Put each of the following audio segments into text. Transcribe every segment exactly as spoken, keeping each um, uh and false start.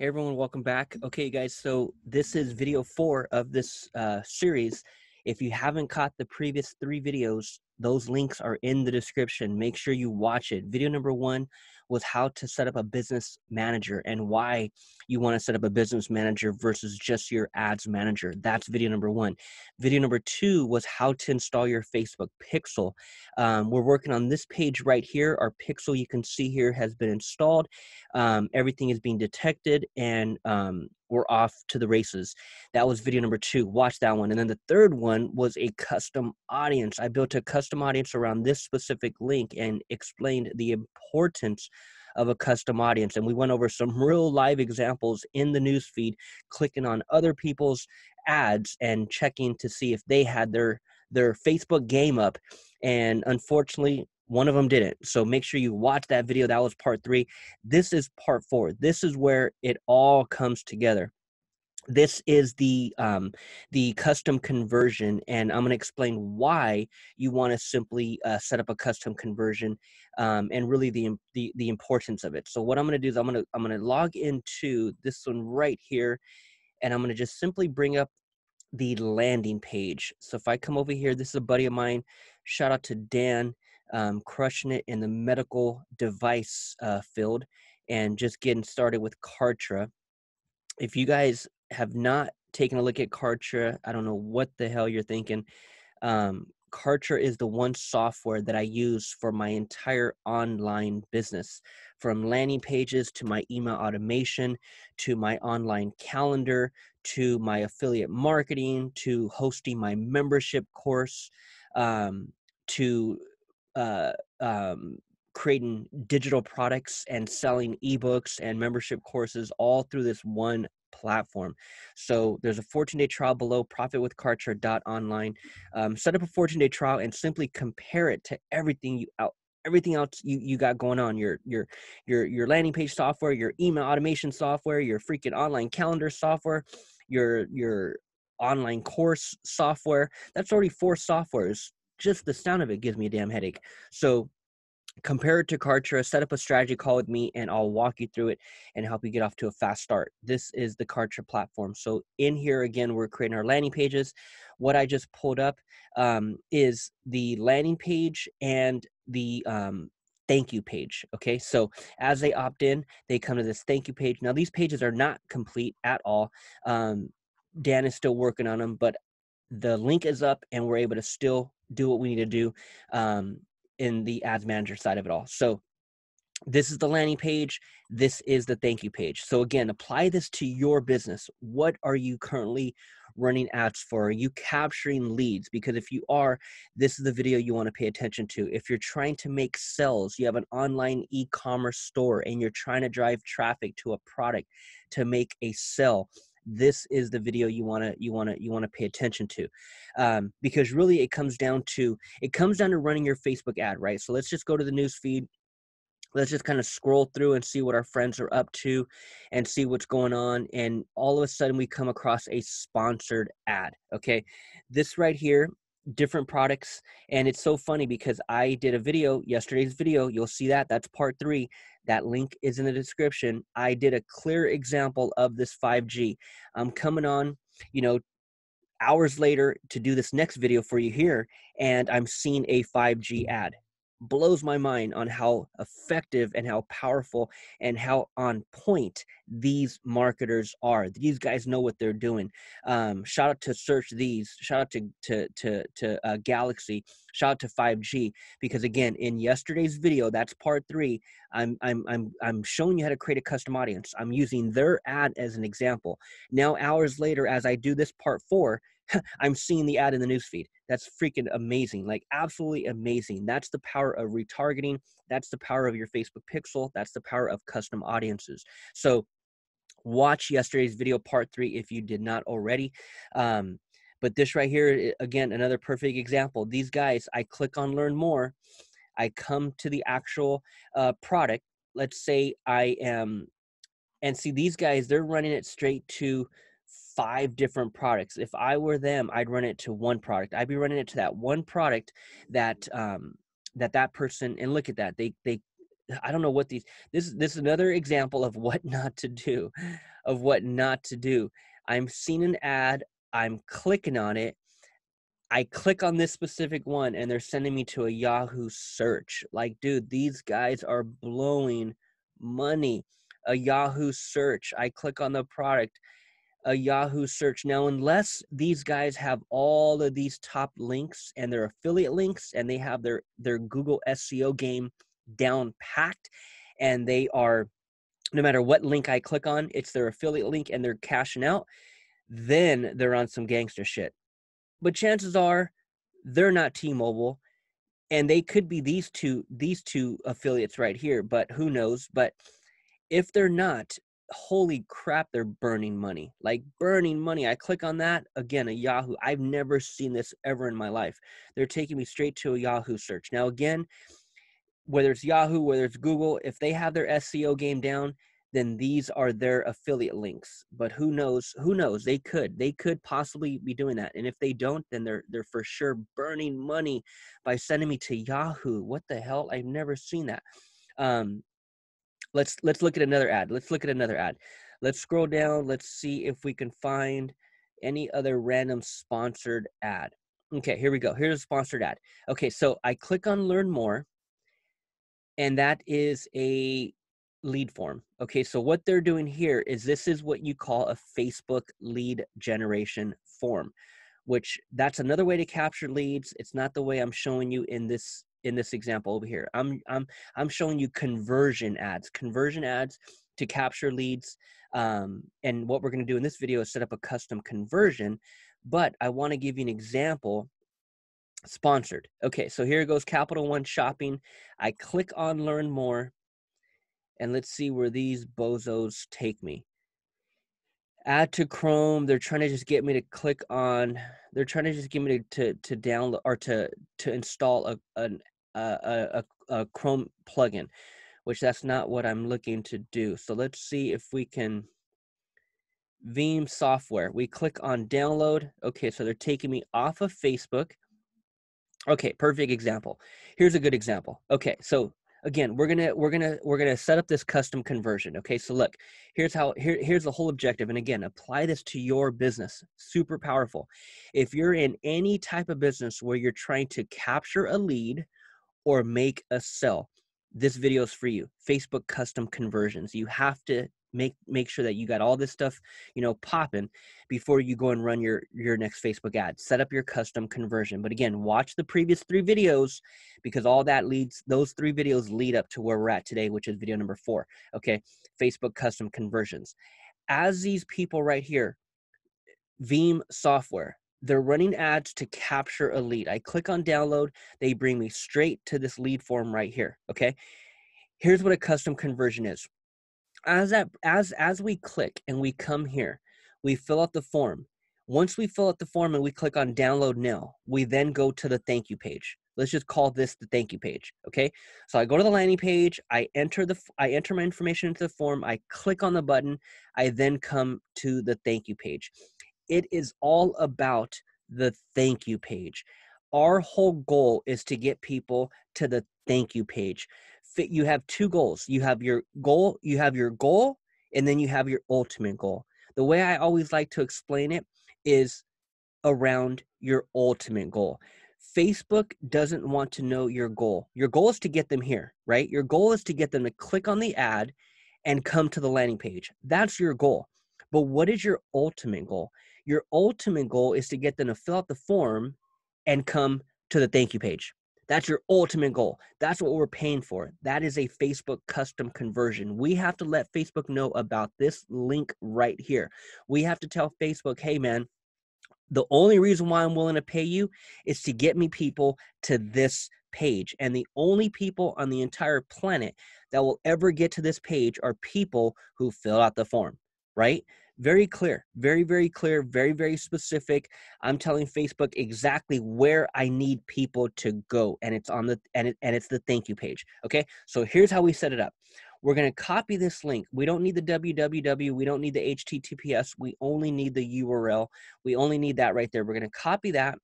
Hey everyone, welcome back. Okay guys, so this is video four of this uh, series. If you haven't caught the previous three videos, those links are in the description. Make sure you watch it. Video number one was how to set up a business manager and why you want to set up a business manager versus just your ads manager. That's video number one. Video number two was how to install your Facebook Pixel. Um, we're working on this page right here. Our Pixel, you can see here, has been installed. Um, everything is being detected and um, we're off to the races. That was video number two. Watch that one. And then the third one was a custom audience. I built a custom audience around this specific link and explained the importance of a custom audience. And we went over some real live examples in the newsfeed, clicking on other people's ads and checking to see if they had their, their Facebook game up. And unfortunately, one of them didn't. So make sure you watch that video. That was part three. This is part four. This is where it all comes together. This is the, um, the custom conversion, and I'm going to explain why you want to simply uh, set up a custom conversion um, and really the, the, the importance of it. So what I'm going to do is I'm going to, I'm going to log into this one right here, and I'm going to just simply bring up the landing page. So if I come over here, this is a buddy of mine. Shout out to Dan. Um, crushing it in the medical device uh, field and just getting started with Kartra. If you guys have not taken a look at Kartra, I don't know what the hell you're thinking. Um, Kartra is the one software that I use for my entire online business, from landing pages to my email automation, to my online calendar, to my affiliate marketing, to hosting my membership course, um, to Uh, um, creating digital products and selling ebooks and membership courses all through this one platform. So there's a fourteen day trial below, profit with Kartra dot online. Um, set up a fourteen day trial and simply compare it to everything you out everything else you, you got going on, your your your your landing page software, your email automation software, your freaking online calendar software, your your online course software. That's already four softwares. Just the sound of it gives me a damn headache. So compare it to Kartra, set up a strategy call with me, and I'll walk you through it and help you get off to a fast start. This is the Kartra platform. So in here, again, we're creating our landing pages. What I just pulled up um, is the landing page and the um, thank you page. Okay, so as they opt in, they come to this thank you page. Now, these pages are not complete at all. Um, Dan is still working on them, but the link is up and we're able to still do what we need to do um, in the ads manager side of it all. So this is the landing page. This is the thank you page. So again, apply this to your business. What are you currently running ads for? Are you capturing leads? Because if you are, this is the video you want to pay attention to. If you're trying to make sales, you have an online e-commerce store and you're trying to drive traffic to a product to make a sale, this is the video you want to you want to you want to pay attention to, um, because really it comes down to it comes down to running your Facebook ad, right? So let's just go to the news feed. Let's just kind of scroll through and see what our friends are up to and see what's going on. And all of a sudden we come across a sponsored ad. Okay, this right here, different products. And it's so funny because I did a video, yesterday's video, you'll see that, that's part three. That link is in the description. I did a clear example of this five G. I'm coming on, you know, hours later to do this next video for you here, and I'm seeing a five G ad. Blows my mind on how effective and how powerful and how on point these marketers are. These guys know what they're doing. Um, shout out to Search These. Shout out to to to, to uh, Galaxy. Shout out to five G, because again, in yesterday's video, that's part three. I'm I'm I'm I'm showing you how to create a custom audience. I'm using their ad as an example. Now, hours later, as I do this part four, I'm seeing the ad in the newsfeed. That's freaking amazing, like absolutely amazing. That's the power of retargeting. That's the power of your Facebook Pixel. That's the power of custom audiences. So watch yesterday's video, part three, if you did not already. Um, but this right here, again, another perfect example. These guys, I click on learn more. I come to the actual uh, product. Let's say I am, and see these guys, they're running it straight to five different products. If I were them, I'd run it to one product. I'd be running it to that one product that um, that that person. And look at that. They they I don't know what these, this, this is another example of what not to do, of what not to do. I'm seeing an ad, I'm clicking on it, I click on this specific one and they're sending me to a Yahoo search. Like, dude, these guys are blowing money. A Yahoo search, I click on the product, a Yahoo search. Now, unless these guys have all of these top links and their affiliate links and they have their, their Google S E O game down packed, and they are, no matter what link I click on, it's their affiliate link and they're cashing out, then they're on some gangster shit. But chances are they're not T-Mobile, and they could be these two, these two affiliates right here, but who knows? But if they're not, holy crap, they're burning money, like burning money. I click on that, again, a Yahoo. I've never seen this ever in my life. They're taking me straight to a Yahoo search. Now, again, whether it's Yahoo, whether it's Google, if they have their S E O game down, then these are their affiliate links. But who knows? Who knows? They could. They could possibly be doing that. And if they don't, then they're they're for sure burning money by sending me to Yahoo. What the hell? I've never seen that. Um, let's let's look at another ad. Let's look at another ad. Let's scroll down. Let's see if we can find any other random sponsored ad. Okay, here we go. Here's a sponsored ad. Okay, so I click on Learn More, and that is a lead form. Okay, so what they're doing here is this is what you call a Facebook lead generation form, which that's another way to capture leads. It's not the way I'm showing you in this in this example over here. I'm I'm I'm showing you conversion ads, conversion ads to capture leads. Um, and what we're going to do in this video is set up a custom conversion. But I want to give you an example. Sponsored. Okay, so here goes Capital One Shopping. I click on Learn More. And let's see where these bozos take me. Add to Chrome. They're trying to just get me to click on, they're trying to just get me to, to, to download or to, to install a, an, a, a, a Chrome plugin, which that's not what I'm looking to do. So let's see if we can, Veeam software. We click on download. Okay, so they're taking me off of Facebook. Okay, perfect example. Here's a good example. Okay, so again, we're gonna we're gonna we're gonna set up this custom conversion. Okay, so look, here's how here here's the whole objective. And again, apply this to your business. Super powerful. If you're in any type of business where you're trying to capture a lead or make a sell, this video is for you. Facebook custom conversions. You have to make make sure that you got all this stuff, you know, popping before you go and run your your next Facebook ad. Set up your custom conversion. But again, watch the previous three videos, because all that leads, those three videos lead up to where we're at today, which is video number four. Okay, Facebook custom conversions. As these people right here, Veeam software, they're running ads to capture a lead. I click on download, they bring me straight to this lead form right here. Okay, here's what a custom conversion is. As that, as as we click and we come here, we fill out the form. Once we fill out the form and we click on download now, we then go to the thank you page. Let's just call this the thank you page, okay? So I go to the landing page, I enter the I enter my information into the form, I click on the button, I then come to the thank you page. It is all about the thank you page. Our whole goal is to get people to the thank you page. You have two goals. You have your goal, you have your goal, and then you have your ultimate goal. The way I always like to explain it is around your ultimate goal. Facebook doesn't want to know your goal. Your goal is to get them here, right? Your goal is to get them to click on the ad and come to the landing page. That's your goal. But what is your ultimate goal? Your ultimate goal is to get them to fill out the form and come to the thank you page. That's your ultimate goal. That's what we're paying for. That is a Facebook custom conversion. We have to let Facebook know about this link right here. We have to tell Facebook, hey man, the only reason why I'm willing to pay you is to get me people to this page. And the only people on the entire planet that will ever get to this page are people who fill out the form, right? Very clear, very, very clear, very, very specific. I'm telling Facebook exactly where I need people to go, and it's on the and, it, and it's the thank you page. Okay, so here's how we set it up. We're gonna copy this link. We don't need the W W W, we don't need the H T T P S, we only need the U R L. We only need that right there. We're gonna copy that,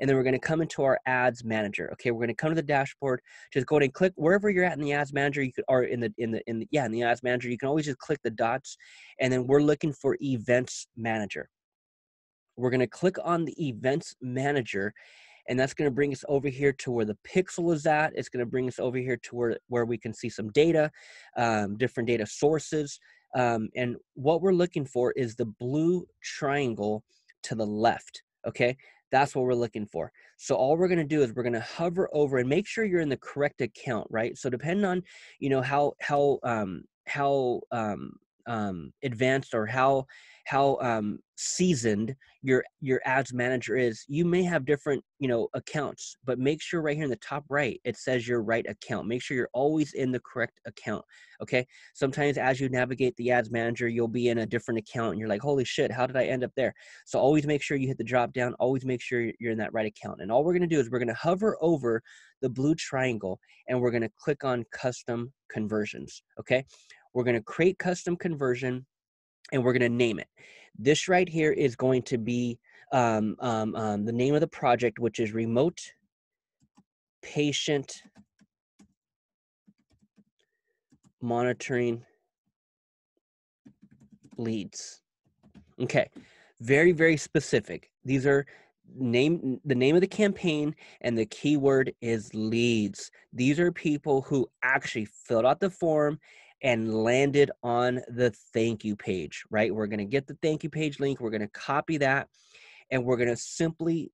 and then we're going to come into our ads manager. Okay, we're going to come to the dashboard. Just go ahead and click wherever you're at in the ads manager. You could, or in the in the in the, yeah in the ads manager. You can always just click the dots, and then we're looking for events manager. We're going to click on the events manager. And that's going to bring us over here to where the pixel is at. It's going to bring us over here to where, where we can see some data, um, different data sources. Um, and what we're looking for is the blue triangle to the left. Okay, that's what we're looking for. So all we're going to do is we're going to hover over and make sure you're in the correct account, right? So depending on, you know, how, how, um, how, um, um, advanced or how, how, um, seasoned your, your ads manager is, you may have different, you know, accounts, but make sure right here in the top right, it says your right account. Make sure you're always in the correct account. Okay. Sometimes as you navigate the ads manager, you'll be in a different account and you're like, holy shit, how did I end up there? So always make sure you hit the drop down, always make sure you're in that right account. And all we're going to do is we're going to hover over the blue triangle and we're going to click on custom conversions. Okay. We're going to create custom conversion and we're going to name it. This right here is going to be um, um, um, the name of the project, which is Remote Patient Monitoring Leads. Okay, very, very specific. These are name the name of the campaign and the keyword is leads. These are people who actually filled out the form and landed on the thank you page, right? We're going to get the thank you page link. We're going to copy that and we're going to simply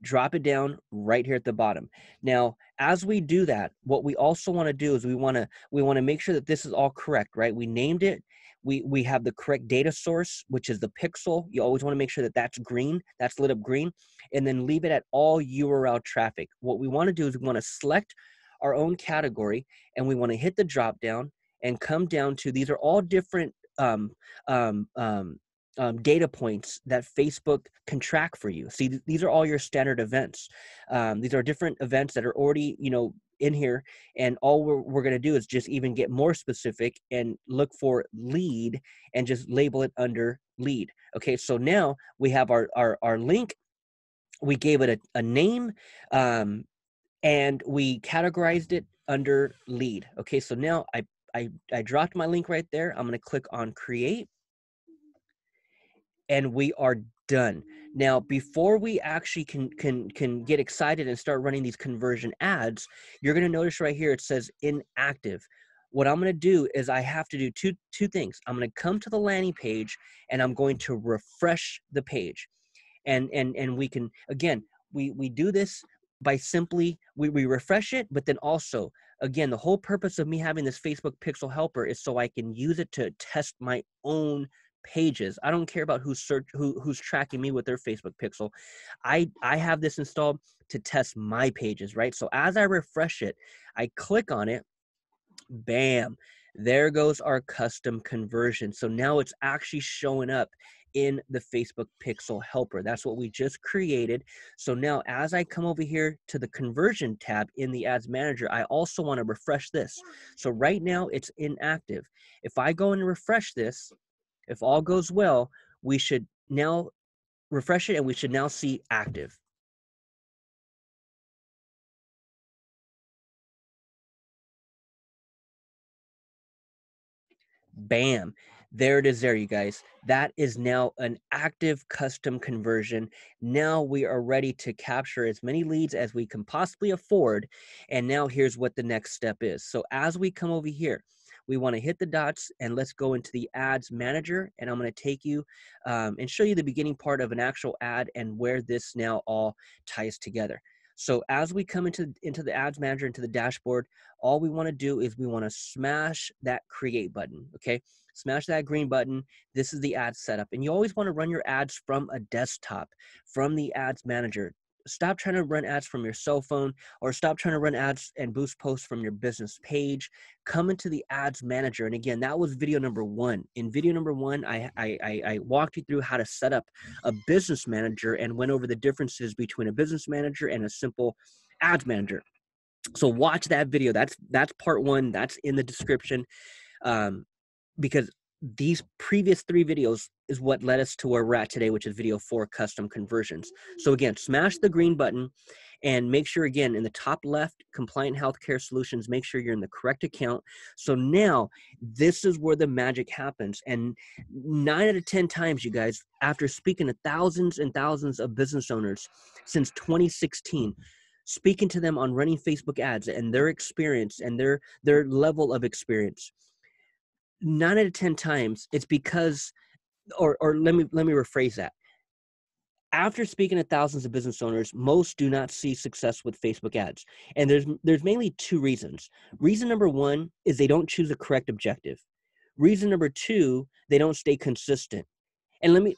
drop it down right here at the bottom. Now, as we do that, what we also want to do is we want to, we want to make sure that this is all correct, right? We named it. We, we have the correct data source, which is the pixel. You always want to make sure that that's green, that's lit up green, and then leave it at all U R L traffic. What we want to do is we want to select our own category and we want to hit the drop down and come down to, these are all different um, um, um, um, data points that Facebook can track for you. See, th these are all your standard events. Um, these are different events that are already, you know, in here. And all we're, we're going to do is just even get more specific and look for lead and just label it under lead. Okay. So now we have our, our, our link. We gave it a, a name um, and we categorized it under lead. Okay. So now I I, I dropped my link right there. I'm going to click on create and we are done. Now, before we actually can, can, can get excited and start running these conversion ads, you're going to notice right here, it says inactive. What I'm going to do is I have to do two, two things. I'm going to come to the landing page and I'm going to refresh the page. And, and, and we can, again, we, we do this by simply, we, we refresh it, but then also, again, the whole purpose of me having this Facebook Pixel Helper is so I can use it to test my own pages. I don't care about who's search, who, who's tracking me with their Facebook Pixel. I, I have this installed to test my pages, right? So as I refresh it, I click on it, bam, there goes our custom conversion. So now it's actually showing up in the Facebook Pixel Helper. That's what we just created. So now as I come over here to the conversion tab in the ads manager, I also want to refresh this. So right now it's inactive. If I go and refresh this, if all goes well, we should now refresh it and we should now see active. Bam. There it is there, you guys. That is now an active custom conversion. Now we are ready to capture as many leads as we can possibly afford. And now here's what the next step is. So as we come over here, we want to hit the dots and let's go into the ads manager. And I'm going to take you um, and show you the beginning part of an actual ad and where this now all ties together. So as we come into, into the ads manager, into the dashboard, all we want to do is we want to smash that create button. Okay. Smash that green button. This is the ad setup. And you always want to run your ads from a desktop, from the ads manager. Stop trying to run ads from your cell phone or stop trying to run ads and boost posts from your business page. Come into the ads manager. And again, that was video number one. In video number one, I, I, I walked you through how to set up a business manager and went over the differences between a business manager and a simple ads manager. So watch that video. That's, that's part one. That's in the description. Um, because these previous three videos is what led us to where we're at today, which is video four, custom conversions. So again, smash the green button and make sure, again, in the top left, Compliant Healthcare Solutions, make sure you're in the correct account. So now this is where the magic happens. And nine out of ten times, you guys, after speaking to thousands and thousands of business owners since twenty sixteen, speaking to them on running Facebook ads and their experience and their, their level of experience, nine out of ten times it's because, or, or let me, let me rephrase that. After speaking to thousands of business owners, most do not see success with Facebook ads. And there's, there's mainly two reasons. Reason number one is they don't choose a correct objective. Reason number two, they don't stay consistent. And let me,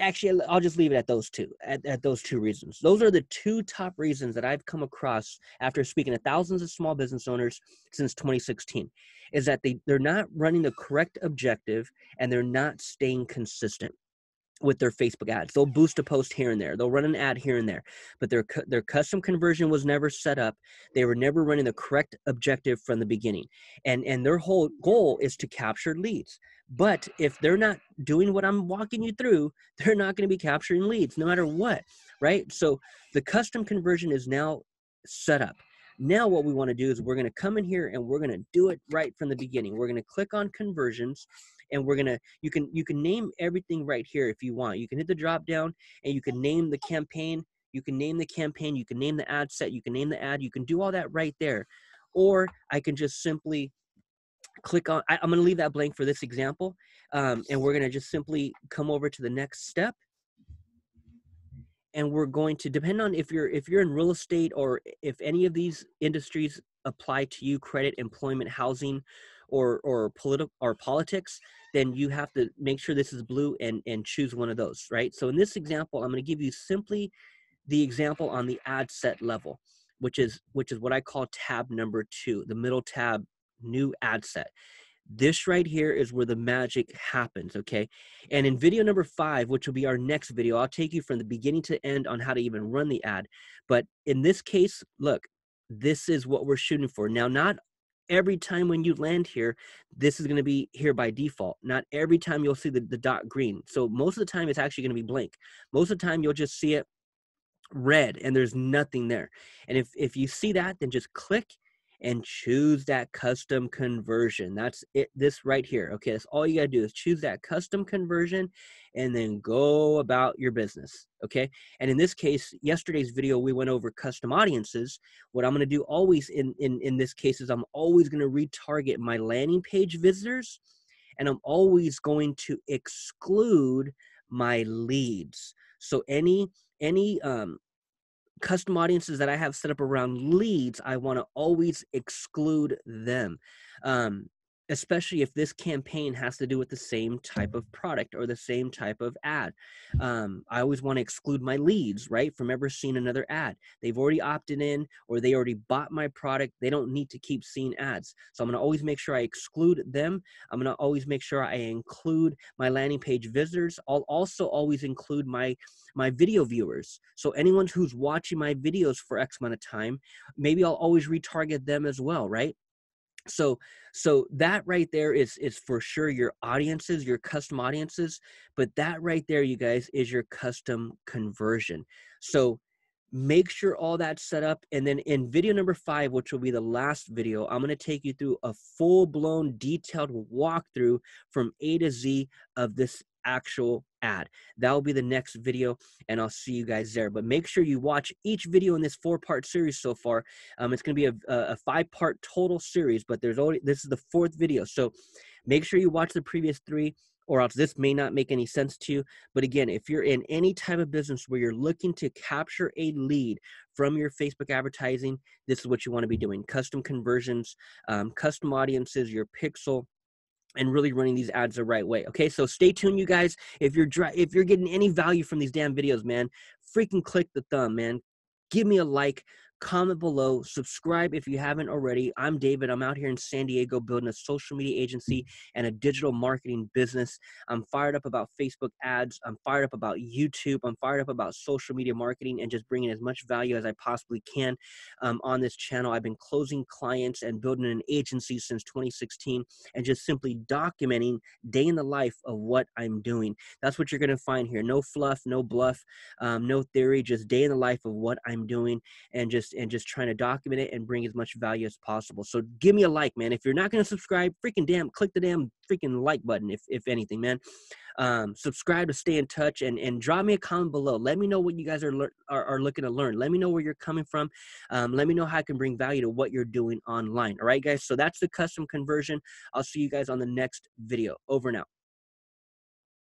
actually, I'll just leave it at those two, at, at those two reasons. Those are the two top reasons that I've come across after speaking to thousands of small business owners since twenty sixteen, is that they, they're not running the correct objective and they're not staying consistent with their Facebook ads. They'll boost a post here and there. They'll run an ad here and there, but their, their custom conversion was never set up. They were never running the correct objective from the beginning. And, and their whole goal is to capture leads. But if they're not doing what I'm walking you through, they're not going to be capturing leads no matter what, right? So the custom conversion is now set up. Now what we want to do is we're going to come in here and we're going to do it right from the beginning. We're going to click on conversions, and we're going to, you can, you can name everything right here if you want. You can hit the drop down and you can name the campaign. You can name the campaign. You can name the ad set. You can name the ad. You can do all that right there. Or I can just simply click on, I, I'm going to leave that blank for this example. Um, and we're going to just simply come over to the next step. And we're going to, depend on if you're, if you're in real estate or if any of these industries apply to you, credit, employment, housing, or, or political or politics, then you have to make sure this is blue and, and choose one of those, right? So in this example, I'm going to give you simply the example on the ad set level, which is, which is what I call tab number two, the middle tab, new ad set. This right here is where the magic happens, okay? And in video number five, which will be our next video, I'll take you from the beginning to end on how to even run the ad. But in this case, look, this is what we're shooting for. Now, not every time when you land here, this is going to be here by default. Not every time you'll see the, the dot green. So most of the time, it's actually going to be blank. Most of the time, you'll just see it red, and there's nothing there. And if, if you see that, then just click and choose that custom conversion. That's it, this right here. Okay, that's all you gotta do is choose that custom conversion and then go about your business, okay? And in this case, yesterday's video, we went over custom audiences. What I'm gonna do always in, in, in this case is I'm always gonna retarget my landing page visitors, and I'm always going to exclude my leads. So any, any, um, custom audiences that I have set up around leads, I want to always exclude them, um, especially if this campaign has to do with the same type of product or the same type of ad. Um, I always want to exclude my leads, right, from ever seeing another ad. They've already opted in or they already bought my product. They don't need to keep seeing ads. So I'm going to always make sure I exclude them. I'm going to always make sure I include my landing page visitors. I'll also always include my my video viewers. So anyone who's watching my videos for X amount of time, maybe I'll always retarget them as well, right? So, so that right there is, is for sure your audiences, your custom audiences, but that right there, you guys, is your custom conversion. So make sure all that's set up. And then in video number five, which will be the last video, I'm going to take you through a full blown detailed walkthrough from A to Z of this actual ad. That will be the next video, and I'll see you guys there. But make sure you watch each video in this four-part series so far. Um, it's going to be a, a five-part total series, but there's only, this is the fourth video. So make sure you watch the previous three, or else this may not make any sense to you. But again, if you're in any type of business where you're looking to capture a lead from your Facebook advertising, this is what you want to be doing. Custom conversions, um, custom audiences, your pixel, and really running these ads the right way. Okay, so stay tuned, you guys. If you're dry, if you're getting any value from these damn videos, man, freaking click the thumb, man. Give me a like. comment below, subscribe if you haven't already. I'm David. I'm out here in San Diego building a social media agency and a digital marketing business. I'm fired up about Facebook ads. I'm fired up about YouTube. I'm fired up about social media marketing and just bringing as much value as I possibly can um, on this channel. I've been closing clients and building an agency since twenty sixteen and just simply documenting day in the life of what I'm doing. That's what you're going to find here. No fluff, no bluff, um, no theory, just day in the life of what I'm doing and just and just trying to document it and bring as much value as possible. So give me a like, man. If you're not going to subscribe, freaking damn, click the damn freaking like button, if, if anything, man. Um, subscribe to stay in touch and, and drop me a comment below. Let me know what you guys are, are, are looking to learn. Let me know where you're coming from. Um, let me know how I can bring value to what you're doing online. All right, guys? So that's the custom conversion. I'll see you guys on the next video. Over and out.